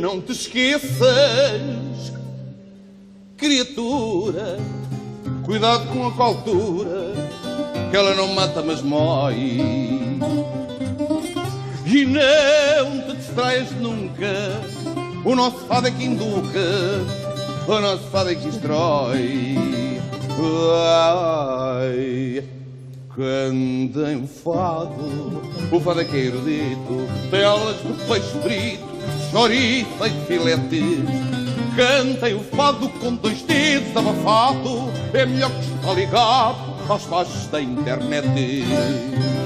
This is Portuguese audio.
Não te esqueças, criatura, cuidado com a coldura, que ela não mata mas mói. E não te distraias nunca, o nosso fado é que induca, o nosso fado é que destrói. Ai, quando em o fado é que é erudito, tem aulas do peixe frito, choriça e filetes. Cantem o fado com dois dedos abafado, é melhor que está ligado aos fases da internet.